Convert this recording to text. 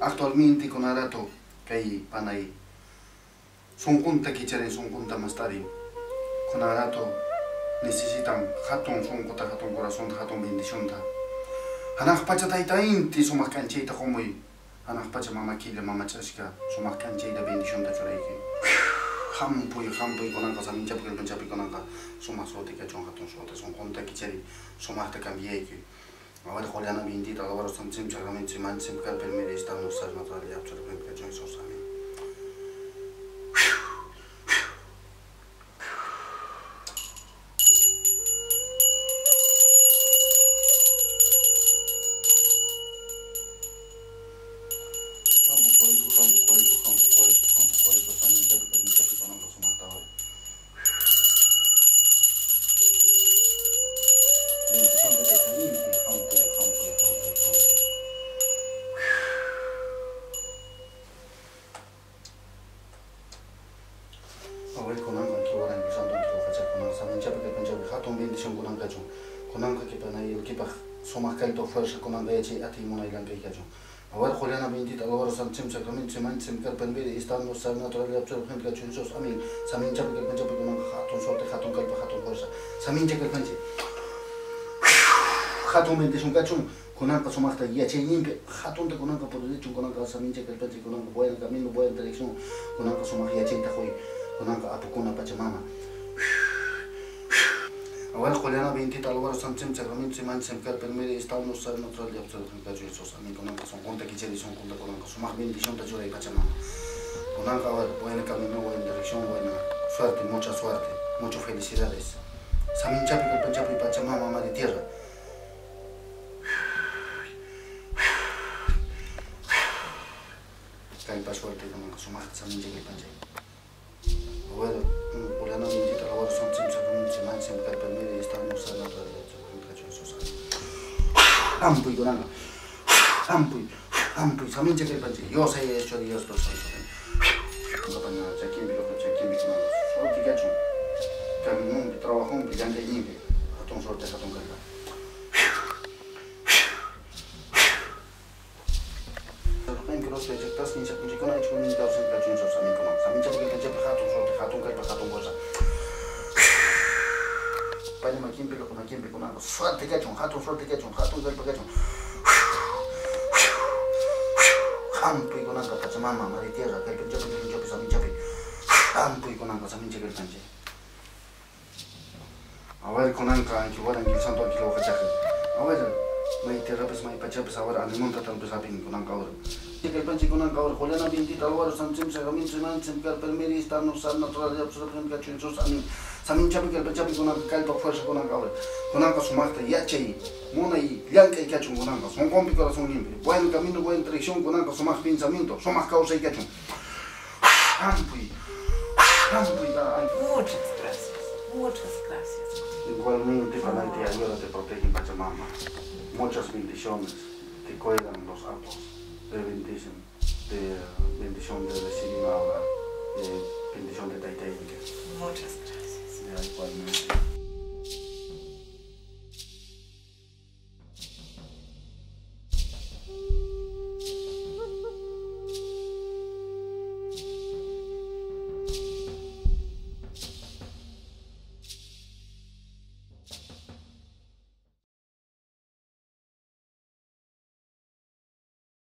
Actualmente con arato que hay pan ahí son junta que echaré son junta más tarde con arato necesitan jatón son junta jatón corazón jatón bendición ta hanas pacha taita inti somos cancheita como y hanas pacha mamá kila mamá chasca somos cancheita bendición ta chora que hampuy con anca samincha porque con chapi con anca somos sote que chon jatón sote son junta que echaré somos te cambié que ahora Juliana bendita, ahora son siempre realmente siempre siempre al permitir estar no ser natural y absolutamente que yo no soy sano. Ahora Juliana bendita, ahora Sanchim Sacramento, Simán Semcar, permite estar no ser natural y absolutamente que yo soy sano. Con anca son conta que cheli son conta con anca, son más bendición de ayuda y Pachamama. Con anca ahora buen camino, buena dirección, buena suerte, mucha suerte, muchas felicidades. Samin Chapi, Panchapi, Pachamama, mamá de tierra. Cae para suerte con anca, son más Samin Chapi, Panchapi. Bueno, por la noche de trabajo son siempre siempre permite y estamos en la otra de amplio también que pensé yo sé hecho Dios por soy no para nada aquí me lo que me solo que gacho también un trabajo un brillante libre a ton suerte a ton carga pero no se detecta sin se puede con hecho un caso de gacho en Panama quien pelo con quien pelo con suerte que chon hatun del paquete hampu y con anca pachamama madre tierra que el yo pisa mi chapi hampu y con anca samin cheque el panche ahora con anca que ahora en el santo aquí lo cachaje ahora madre tierra pues madre pachapes ahora al monta tal pues apin con anca ahora cheque el panche con anca ahora Juliana bendita ahora son siempre comienzan siempre permitir estar no sal natural de absolutamente que chon amin Samin chapi que el chapi con anca caldo fuerza con anca ahora con anca sumarte y achei mona y lianca y cachun con anca son compi corazón limpio buen camino buena dirección con anca son más pensamiento son más causa y cachun muchas gracias igualmente para ti ayuda te protegen Pachamama muchas bendiciones te cuidan los apos te bendicen te bendición de recibir ahora